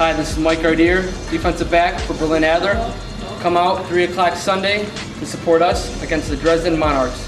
Hi, this is Mike Gardier, defensive back for Berlin Adler. Come out 3 o'clock Sunday to support us against the Dresden Monarchs.